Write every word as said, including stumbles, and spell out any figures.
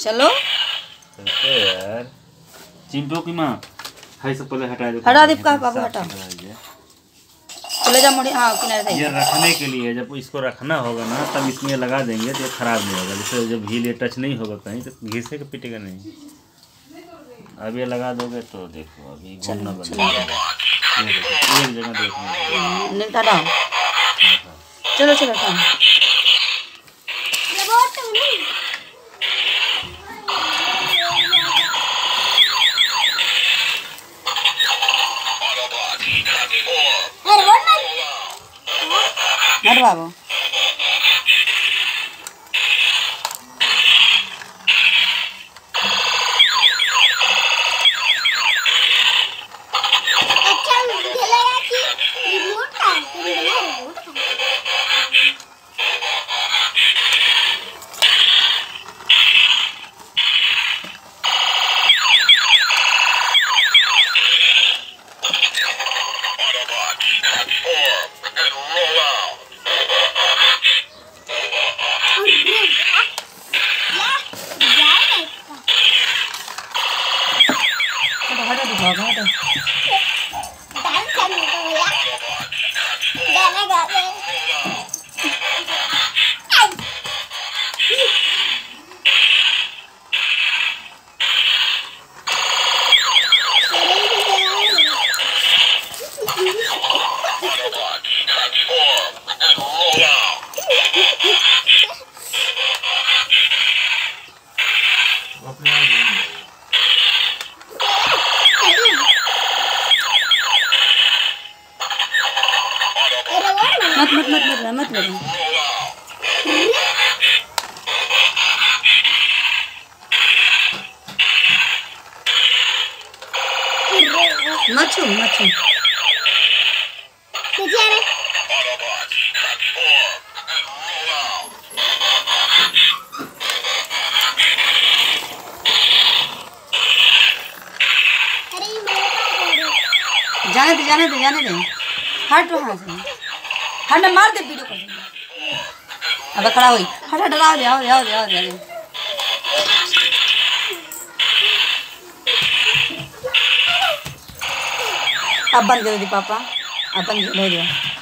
चलो यार चिंटू की माँ हाय सब पहले हटा दे हटा दे पापा हटा चले जा मोड़ी। हाँ किनारे ये रखने के लिए जब इसको रखना होगा ना तब इसमें लगा देंगे तो खराब नहीं होगा। जैसे जब घी टच नहीं होगा कहीं तो घी से पिटेगा नहीं। अब ये लगा दोगे तो देखो अभी घूमना बंद हो जाएगा एक जगह देखना। चलो चलो मर बाबू मत मत मत मत मत मत मत छू मत छू जाने दे जाने दे जाने दे हट वहाँ से हट मार दे वीडियो कर अब खड़ा हुई हट हट आओ जाओ जाओ जाओ जाओ अब बंद कर दे पापा अब बंद कर दे।